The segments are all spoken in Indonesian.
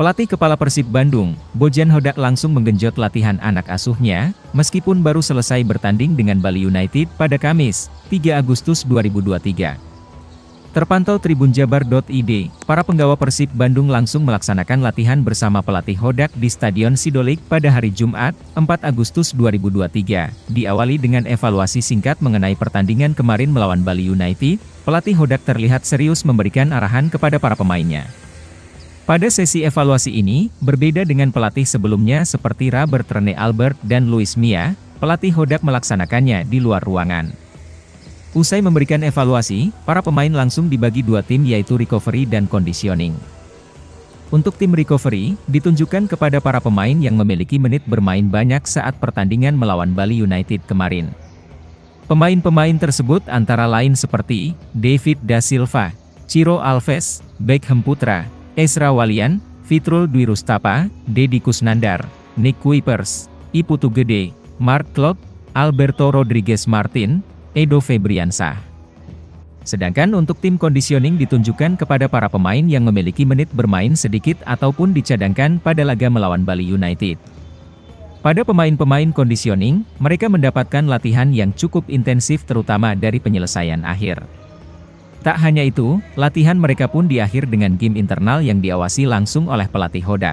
Pelatih kepala Persib Bandung, Bojan Hodak langsung menggenjot latihan anak asuhnya, meskipun baru selesai bertanding dengan Bali United pada Kamis, 3 Agustus 2023. Terpantau Tribunjabar.id, para penggawa Persib Bandung langsung melaksanakan latihan bersama pelatih Hodak di Stadion Sidolik pada hari Jumat, 4 Agustus 2023. Diawali dengan evaluasi singkat mengenai pertandingan kemarin melawan Bali United, pelatih Hodak terlihat serius memberikan arahan kepada para pemainnya. Pada sesi evaluasi ini, berbeda dengan pelatih sebelumnya seperti Robert Rene Albert dan Luis Mia, pelatih Hodak melaksanakannya di luar ruangan. Usai memberikan evaluasi, para pemain langsung dibagi dua tim yaitu recovery dan conditioning. Untuk tim recovery, ditunjukkan kepada para pemain yang memiliki menit bermain banyak saat pertandingan melawan Bali United kemarin. Pemain-pemain tersebut antara lain seperti David Da Silva, Ciro Alves, Beckham Putra, Ezra Walian, Fitrul Dwi Rustapa, Deddy Kusnandar, Nick Kuipers, Iputu Gede, Mark Klopp, Alberto Rodriguez Martin, Edo Febriansa. Sedangkan untuk tim conditioning ditunjukkan kepada para pemain yang memiliki menit bermain sedikit ataupun dicadangkan pada laga melawan Bali United. Pada pemain-pemain conditioning, mereka mendapatkan latihan yang cukup intensif terutama dari penyelesaian akhir. Tak hanya itu, latihan mereka pun diakhiri dengan game internal yang diawasi langsung oleh pelatih Hodak.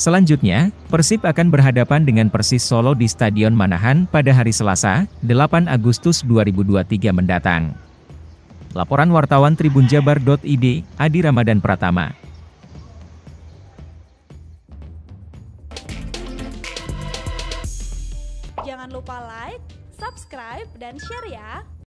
Selanjutnya, Persib akan berhadapan dengan Persis Solo di Stadion Manahan pada hari Selasa, 8 Agustus 2023 mendatang. Laporan wartawan Tribunjabar.id, Adi Ramadhan Pratama. Jangan lupa like, subscribe, dan share ya!